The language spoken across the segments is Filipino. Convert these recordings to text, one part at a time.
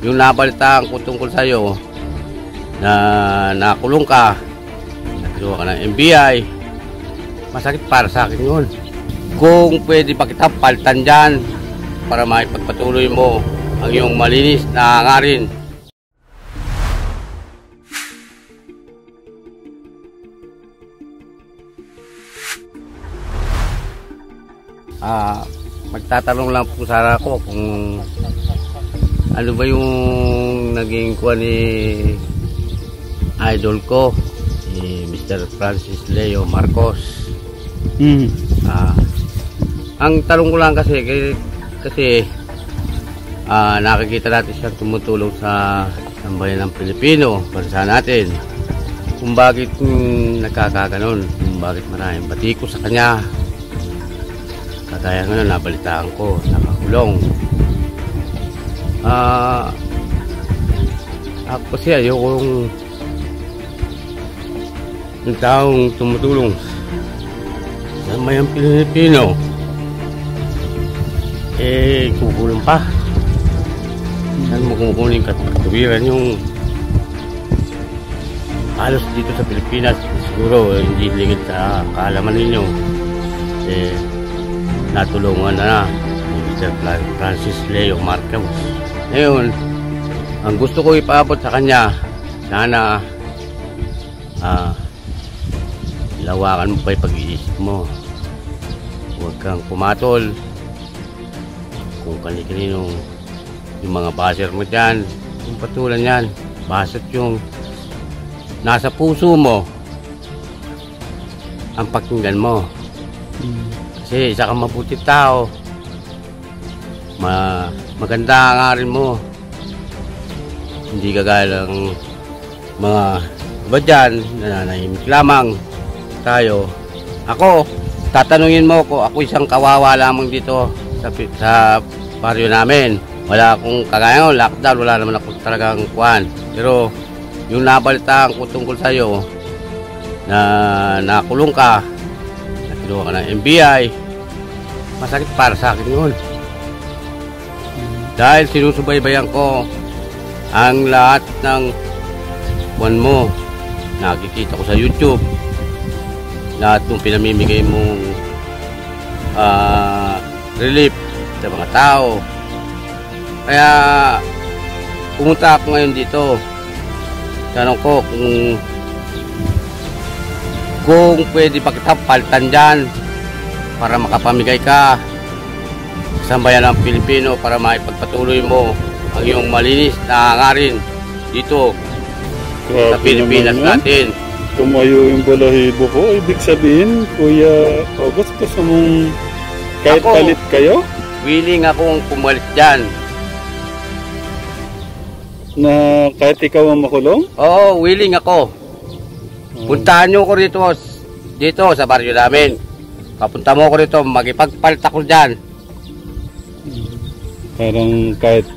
yung nabalitaan ko tungkol sa'yo na nakulong ka, nakulong ka ng NBI, masakit para sa akin yun. Kung pwede pa kita palitan dyan para maipagpatuloy mo ang iyong malinis na hangarin. Magtatanong lang po sana ako kung ano ba yung naging kuha ni idol ko, si Mr. Francis Leo Marcos. Ang tanong ko lang kasi nakikita natin siyang tumutulong sa sambayan ng Pilipino, bansa natin. Kung bakit nagkakaganon, kung bakit maraming batiko sa kanya. Kaya ngayon, nabalitaan ko, nakakulong. Ako kasi ayokong yung taong tumutulong sa mayang Pilipino kukulong pa. Saan mo kumukuling katapagtuwiran yung halos dito sa Pilipinas? Siguro hindi lingit sa kaalaman ninyo natulungan na Mr. Francis Leo Marquez. Ngayon, ang gusto ko ipaabot sa kanya, sana lawakan mo pa yung pag-iisip mo. Huwag kang pumatol kung kanikaninong yung mga baser mo dyan, yung patulan yan, basot yung nasa puso mo, ang pakinggan mo. Kasi isa kang mabuti tao, maganda ang aral mo, hindi kagaya ng mga iba dyan, nananahimik lamang tayo. Ako, tatanungin mo ko, ako isang kawawa lamang dito sa baryo namin. Wala akong kagaya ng lockdown, wala naman ako talagang kuhan. Pero yung nabalitaan ko tungkol sa'yo na nakulong ka, nakulong ka ng NBI, masakit para sa akin yun. Dahil sinusubaybayan ko ang lahat ng buwan mo. Nakikita ko sa YouTube lahat ng pinamimigay mong relief sa mga tao. Kaya pumunta ako ngayon dito. Tanong ko kung pwede pa kita palitan dyan para makapamigay ka sa bayan ng Pilipino para maipagpatuloy mo ang iyong malinis na hangarin dito sa Pilipinas natin. Tumayo yung balahibo ko. Ibig sabihin, Kuya Augustus, kahit ako, palit kayo? Willing akong pumalit dyan. Na kahit ikaw ang makulong? Oo, willing ako. Puntahan nyo ko dito sa baryo namin. Kapunta mo ko rito, magipagpalit ako dyan. Parang kahit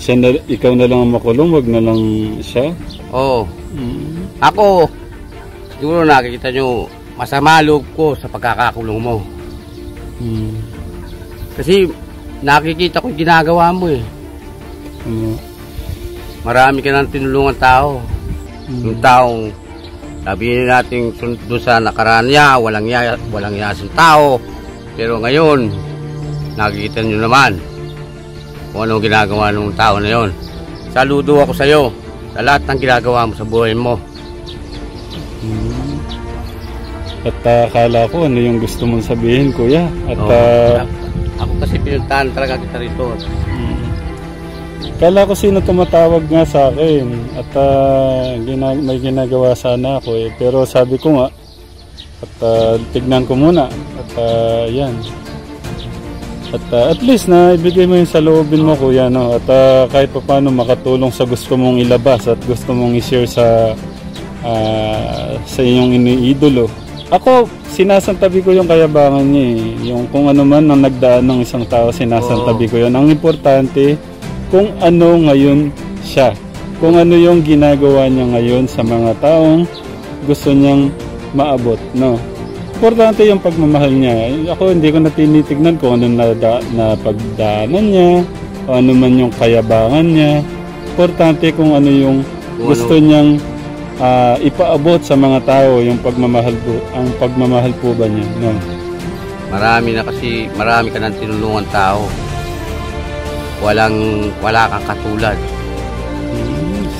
siya na, ikaw na lang ang makulong, wag na lang siya. Oo. Ako, siguro nakikita nyo, masama loob ko sa pagkakakulong mo. Kasi nakikita ko yung ginagawa mo eh. Marami ka nang tinulungan tao. Yung taong, sabihin natin doon sa nakaraan niya, walang yasang tao. Pero ngayon, nakikita nyo naman kung anong ginagawa ng tao na yon. Saludo ako sa iyo sa lahat ng ginagawa mo sa buhay mo. At akala ko ano yung gusto mong sabihin, Kuya. At ako kasi pinuntahan talaga kita rito. Akala ko sino tumatawag nga sa akin. At may ginagawa sana ako eh. Pero sabi ko nga, at tignan ko muna. At yan. At least na ibigay mo yung saloobin mo, Kuya, no? At kahit pa paano makatulong sa gusto mong ilabas at gusto mong i-share sa inyong iniidolo. Ako, sinasantabi ko yung kayabangan niya eh. Yung kung ano man ang nagdaan ng isang tao, sinasantabi ko yun. Ang importante, kung ano ngayon siya. Kung ano yung ginagawa niya ngayon sa mga taong gusto niyang maabot, no? Importante yung pagmamahal niya. Ako hindi ko na tinitignan kung ano na pagdaanan niya o ano man yung kayabangan niya. importante kung ano yung gusto niyang ipaabot sa mga tao, yung pagmamahal po. Ang pagmamahal po ba niya? No. Marami na kasi, marami ka nang tinulungan tao. Wala kang katulad.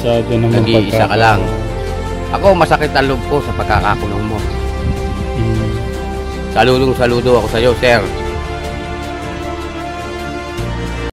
Nag-iisa ka lang. Ako, masakit ang loob ko sa pagkakakulong mo. Saludong saludo ako sa iyo, sir.